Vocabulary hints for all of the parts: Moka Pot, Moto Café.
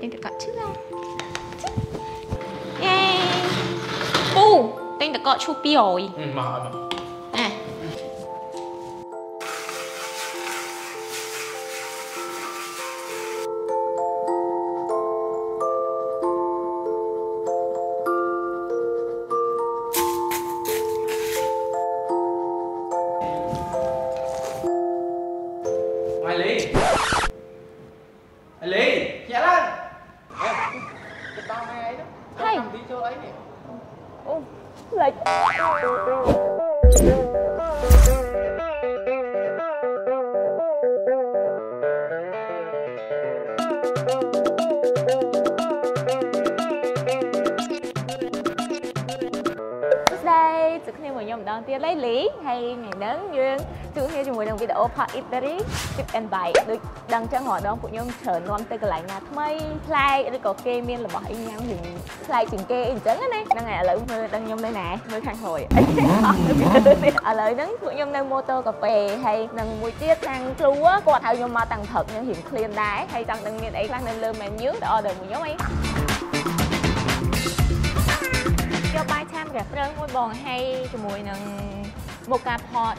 thời trang trực cọ chứ đâu. Ô, tên đã có chu pi rồi. Ừ, mở rồi. À. Ngoài Lý. Lý, nhẹ lên. Cái to mày ấy đó. Hay. Làm tí cho ấy này. Ô, lại. Đây, tụi khi mọi người đồng tiền lấy lý hay ngày nắng dương tụi khi chúng mình đồng video part Italy chụp and buy được đăng trang họ đó của nhóm trở non tây cái lại ngạt mây play được có kê miên là bỏ anh nhau thì play chỉnh kê chỉnh trắng này đang ngày lại đang nhóm đây nè mới khang hồi ở lại nắng của nhóm đang motor cà phê hay đang buổi tiết đang clue á còn thao nhóm mà tăng thật nhưng hiện clean đá hay tăng đang miên ấy đang lên lên menu đó order một nhóm ấy cho bài tham gặp rơi môi bòn hay cho mùi nâng Moka Pot.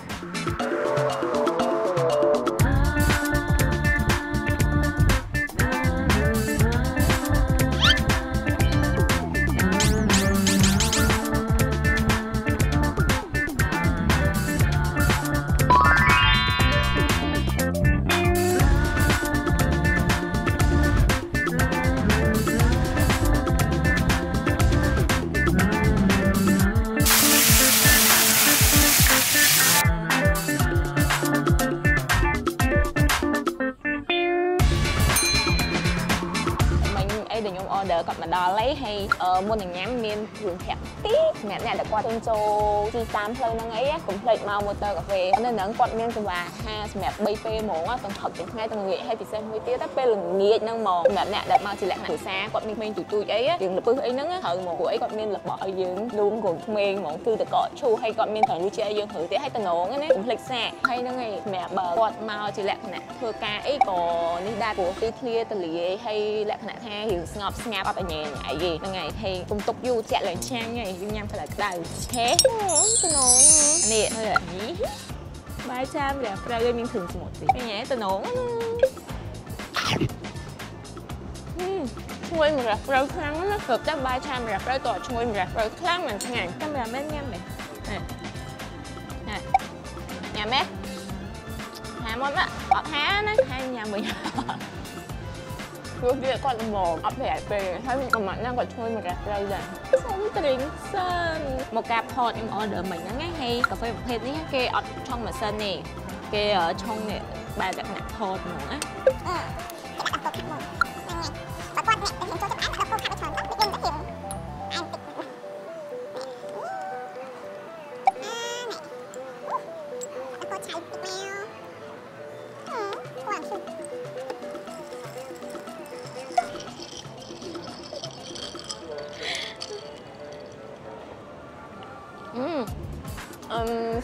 Đỡ còn mà đo lấy hay mua những nhám miên thường hẹp tí mẹ này đã qua tên châu chi tám thôi năng ấy cũng plei mau motor cà phê nên nó quạt miên từ và ha mẹ bay phê mổ á còn học tiếng ngay từng nghệ hay thì xem hơi tiếc tắt phê lần nghệ năng mò mẹ này đã mau chỉ lại hàng xa quạt miên chủ chui ấy á dừng lập bưng ấy nắng á thử mổ của ấy quạt miên lập bỏ dừng luôn của miên mỏng từ từ cọ chu hay quạt miên thằng lui chơi dừng thử tiếc hay từng ngón ấy cũng plei xa hay năng ngày mẹ bờ quạt mau chỉ lại nè thưa ca ấy có đi đa của tí clear từ lý hay lại nè ha hiểu ngọt ngáp ở nhà ngại gì ngày thì cùng tục du chạy loạn trang ngày du nhâm phải là đầu thế nè thôi là gì 300 là ra gây miên thường một tí cái nhé tôi nổ chui mình rập rau khăn nó cực chắc 300 rập rau tỏi chui mình rập rau khăn mình ngàn camera bên nhâm này nè nhà mẹ hà món á ở há nó hai nhà mình lúc kia con mồm ấp hẹp về thấy còn mạnh năng còn chui mà rạp rau dần xong tiếng sơn một cặp hòn em order mình nó hay cà phê một thêm đấy kia ở trong mà sơn nè kia ở trong nè bà đặt nạp hòn nữa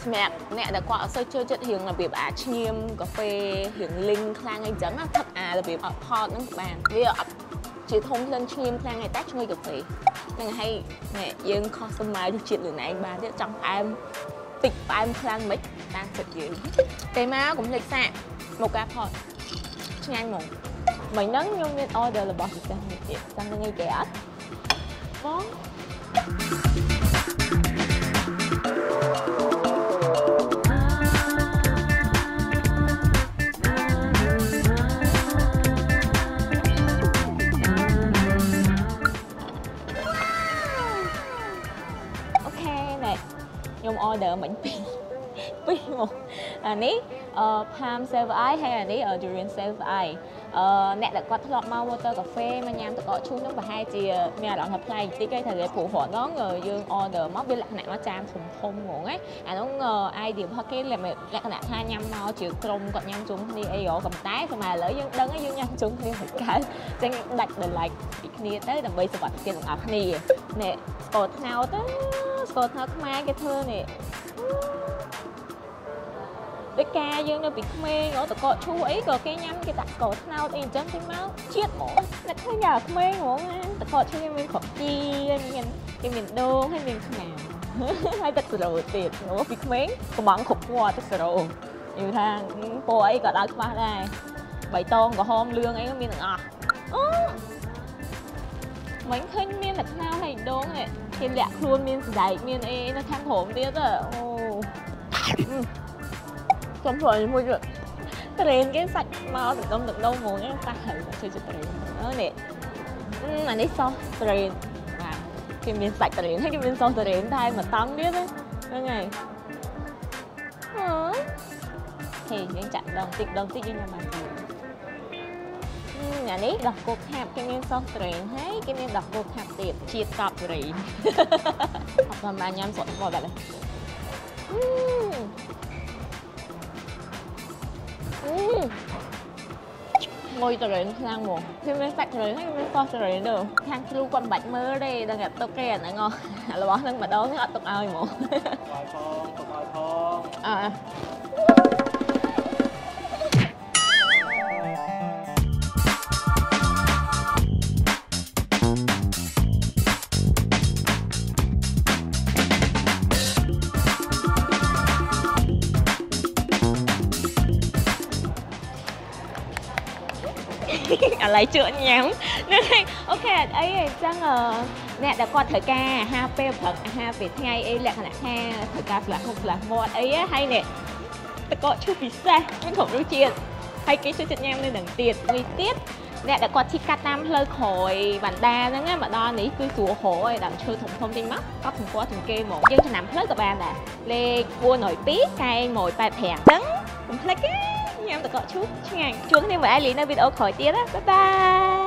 mẹ nè đã qua sơ chơi chất hiền là việc à chiêm cà phê hiền linh khang anh chấm thật à là việc ở hot nó bàn bây giờ chỉ thông lên chiêm khang ngày tách người cà phê nên hay mẹ yên con sớm mai được chuyện lần này bà sẽ trong em tịch em khang mấy đang thật gì cái má cũng lịch sạn một cà hot nhanh mồm mình nắng nhung nên order là bỏ sang người sang ngay kẻ món order mình pi một anh ấy Palm Shaved Ice hay anh ấy ở Durian Shaved Ice nè đã có thợ mau motor cà phê mà nhám tụi có chung nó và hai chị mẹ đó hợp play tí cái thời gian phụ họ nó người dương order móc với lạc nạn nó chạm thùng thùng ngủ ấy à nó ngờ ai điểm hoặc cái là mẹ lạc nạn hai nhăm mau chịu trông còn nhăm chúng đi ai gõ cầm tái mà lỡ dương đấng ấy dương nhăm chúng đi một cái trên đặt để lại kia tới làm bây giờ vật kia ngọc này nè cột nào tới cột nó mai cái thơ này. Để ca dương nó bị mê ngó tụi cọ chú ấy cọ cái nhăn cái tạc cọ nào thì chấm cái máu chết mỏ là cái nhà mê ngó tụi cọ chú mình khóc chi mình cái mình đôn hay mình nào hay tật rồi tiệt nó bị mê có mắng khóc qua tật rồi nhiều thang cô ấy gọi lại qua đây bảy tôn có hôm lương ấy có mình à mình khinh miên thật nào hay đôn này thì lẹ luôn miên dạy miên ấy nó tham hồn tiết rồi xong rồi mua rồi tiền cái sạch mà được công được đâu muốn em ta hẳn là chơi tiền nữa nè mà đấy xong tiền mà cái miếng sạch tiền hay cái miếng xong tiền thay mà tắm biết đấy như này thì những chặn đồng tích đi nhà bạn nhà đấy đọc cuộc hạp cái miếng xong tiền hay cái miếng đọc cuộc hạp tiền chia cặp tiền hoặc mà nhắm sọt vào bạn này ngồi từ đấy sang mồm thêm bên sạch rồi thêm bên to rồi được thang kêu con bạch mơ đây đang gặp tơ kè này ngon là bó đang mà đó ngọt tục ơi mồm à lại chữa nhám ok ấy chăng nè đã qua thời ca ha pe phật ha về ngày ấy là ha thời ca là không là một ấy hay nè ta có chút vì sao mình không nói chuyện hay cái chữa nhám nên đẳng tiền nguy tiết nè đã qua thi cắt nam hơi khỏi bản đa đó nghe mà đo này cứ sủa hổ ấy đẳng chơi thủng thông tin mất có thủng qua thủng kê một nhưng thằng nằm hết các bạn đã lê cua nổi pít cay mồi bài thẻ trắng cũng thấy cái em được gọi chút chứ ngành. Chúng thêm với ai lý nơi video khỏi tiết á. Bye bye.